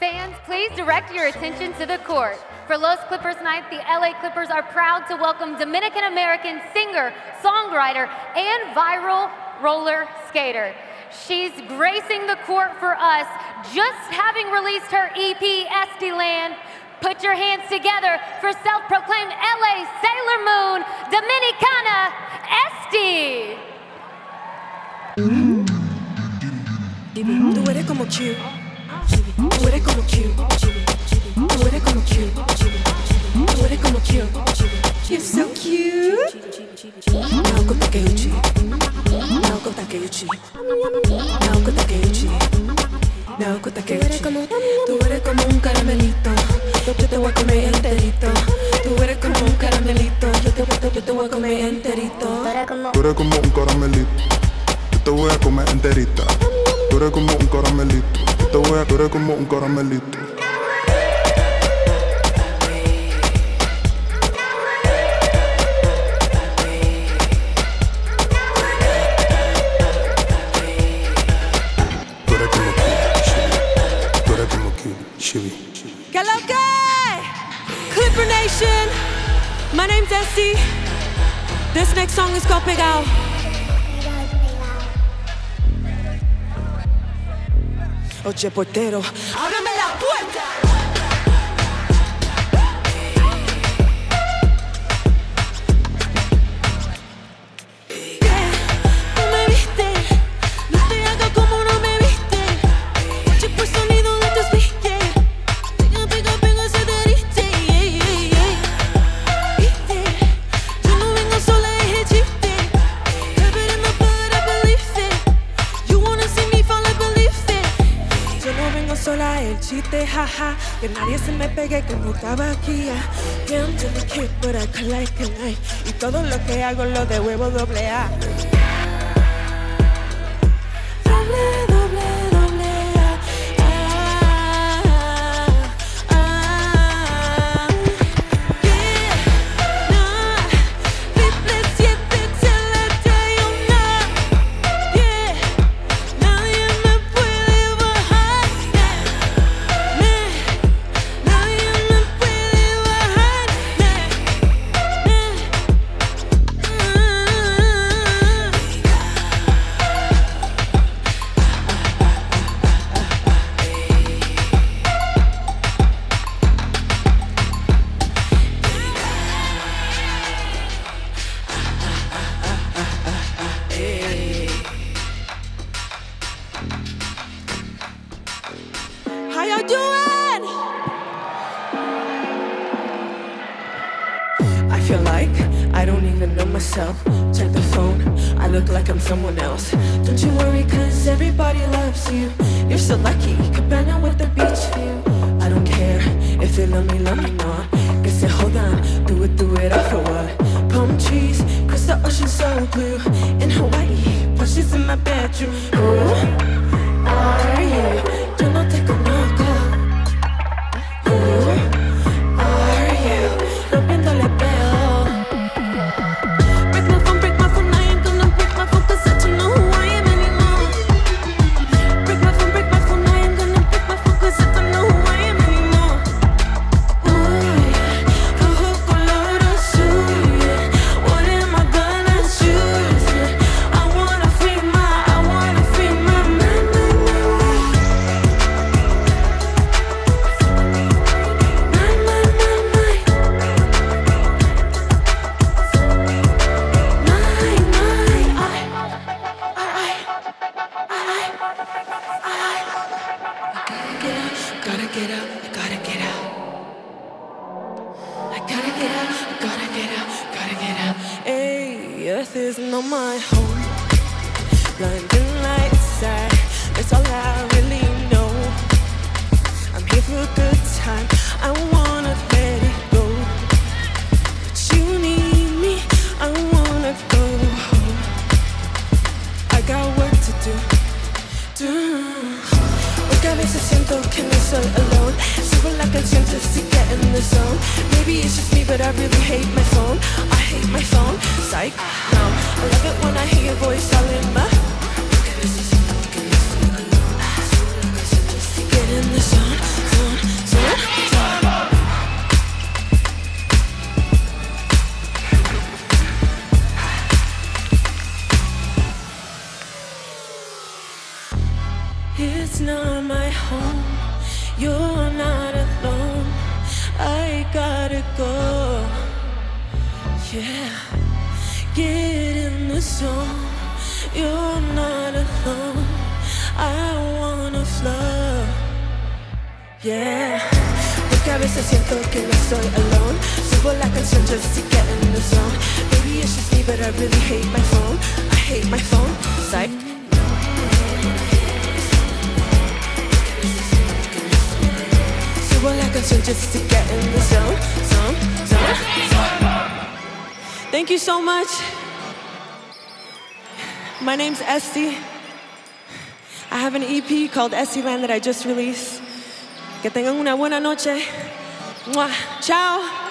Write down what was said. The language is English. Fans, please direct your attention to the court. For Los Clippers Night, the LA Clippers are proud to welcome Dominican-American singer, songwriter, and viral roller skater. She's gracing the court for us, just having released her EP, Estyland. Put your hands together for self-proclaimed LA Sailor Moon, Dominicana Esty. Tú eres como Q. Tú eres como Q. Tú eres como Q. Tú eres como Q. You're so cute. Naoko Takeuchi. Naoko Takeuchi. Naoko Takeuchi. Naoko Takeuchi. Tú eres como un caramelito. Yo te voy a comer enterito. Tú eres como un caramelito. Yo te voy a comer enterito. Tú eres como un caramelito. Yo te voy a comer enterita. Tú eres como un caramelito. Te voy a adorar como un caramelito. Tú eres como Q. Tú eres como Q. Chibi. ¿Qué lo que? Clipper Nation. My name's Esty. This next song is called Pegao. Oye, portero, ábreme la puerta. Yeah, no me viste, no te hagas como no me viste. Oye, por sonido de tus billetes. Pega, pega, pega, se derrite. Yeah, yeah, yeah. Viste, yo no vengo sola, es el chiste. I better not, but I believe it. You wanna see me fall, I believe it. Yo no vengo sola, el chiste, jaja. Que nadie se me pegue como tabaquilla. Yeah, I'm just a kid, but I collect a night. Y todo lo que hago lo de huevo doble A. Doble, doble, doble A. Ah, ah, ah. Yeah, nah. Triple siete se la traigo, nah. Yeah, nadie me puede bajar. Nah. Nadie me puede bajar. Nah. Nah. How y'all doing? I feel like I don't even know myself. Check the phone, I look like I'm someone else. Don't you worry, cause everybody loves you. You're so lucky, cabana with the beach view. I don't care if they love me not. Que se jodan, do it all for what? Palm trees, cause the ocean's so blue. In Hawaii, bushes in my bedroom. Who are you? Yo no te conozco. Who are you? Rompiéndole peor. Break my phone, I ain't gonna break my phone, cause I don't know who I am anymore. Break my phone, I ain't gonna break my phone, cause I don't know who I am anymore. Uy, rojo color azul, yeah. What am I gonna choose, yeah? I wanna free my mind. I gotta get up. Hey, earth is not my home. London lights, that's all I really know. I'm here for a good time. I wanna let it go, but you need me. I wanna go home. I got work to do. Porque a veces siento que no soy alone. Subo la canción just to get in the zone. Maybe it's just me, but I really hate my phone. I hate my phone. Psych. No, I love it when I hear your voice all in my. Porque a veces siento que no soy alone. Subo la canción just to get in the zone. Yeah, get in the zone. You're not alone. I wanna flow. Yeah, porque a veces siento que no estoy alone. Subo la canción just to get in the zone. Baby, it's just me, but I really hate my phone. I hate my phone. Psych. So just to get in the zone. Thank you so much. My name's Esty. I have an EP called Estyland that I just released. Que tengan una buena noche. Mwah. Ciao.